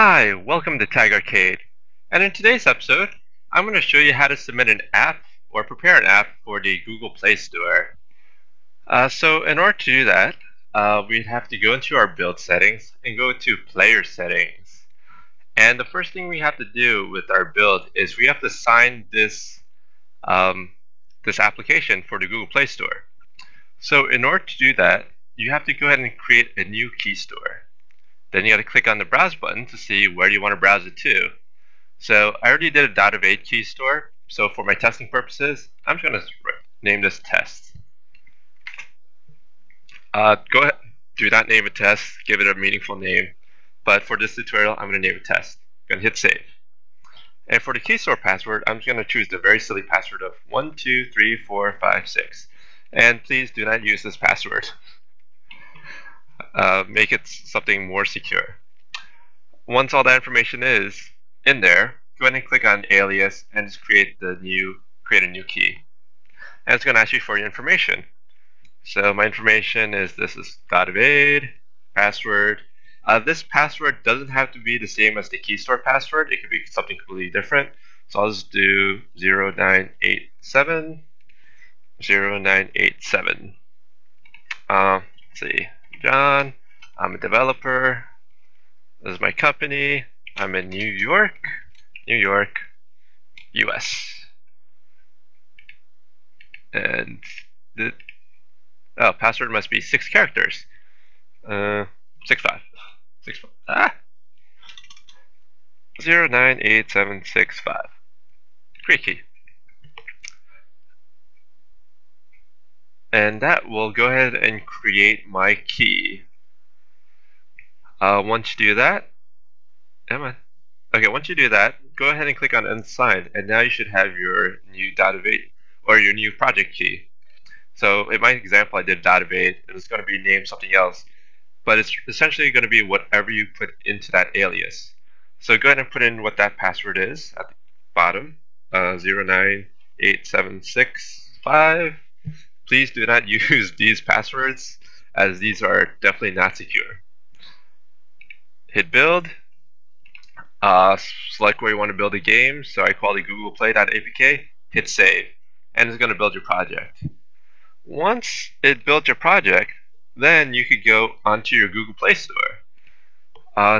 Hi, welcome to Tag Arcade, and in today's episode I'm going to show you how to submit an app or prepare an app for the Google Play Store. So in order to do that, we'd have to go into our build settings and go to player settings. And the first thing we have to do with our build is we have to sign this, this application for the Google Play Store. So in order to do that, you have to go ahead and create a new key store. Then you have to click on the browse button to see where you want to browse it to. So I already did a .of8 key store, so for my testing purposes I'm just going to name this test. Go ahead, do not name it test, give it a meaningful name, but for this tutorial I'm going to name it test. I'm going to hit save. And for the key store password, I'm just going to choose the very silly password of 123456, and please do not use this password. Make it something more secure. Once all that information is in there, go ahead and click on alias and just create a new key. And it's going to ask you for your information. So my information is, this is .of8 password. This password doesn't have to be the same as the key store password. It could be something completely different. So I'll just do 0987 0987. Let's see. John, I'm a developer, this is my company, I'm in New York, US. And the password must be 6 characters. 6565. 098765. Great key. And that will go ahead and create my key. Once you do that, go ahead and click on unsigned, and now you should have your new .of8 or your new project key. So in my example, I did .of8, and it's going to be named something else, but it's essentially going to be whatever you put into that alias. So go ahead and put in what that password is at the bottom, 098765. Please do not use these passwords, as these are definitely not secure. Hit build. Select where you want to build a game. So I call the Google Play .apk. Hit save, and it's going to build your project. Once it built your project, then you could go onto your Google Play Store.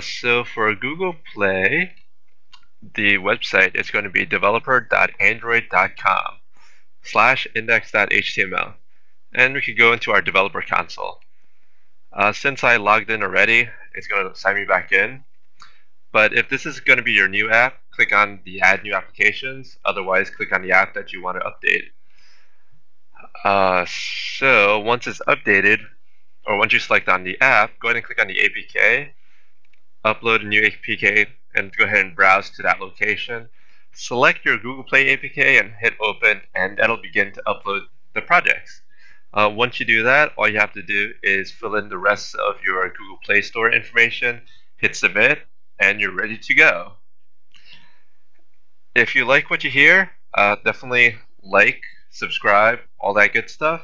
So for Google Play, the website is going to be developer.android.com/index.html, and we could go into our developer console. Since I logged in already, it's going to sign me back in, but if this is going to be your new app, click on the add new applications, otherwise click on the app that you want to update. So once it's updated, or once you select on the app, go ahead and click on the APK, upload a new APK, and go ahead and browse to that location. Select your Google Play APK and hit open, and that'll begin to upload the projects. Once you do that, all you have to do is fill in the rest of your Google Play Store information, hit submit, and you're ready to go. If you like what you hear, definitely like, subscribe, all that good stuff.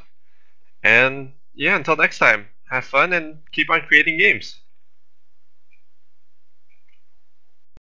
And yeah, until next time, have fun and keep on creating games.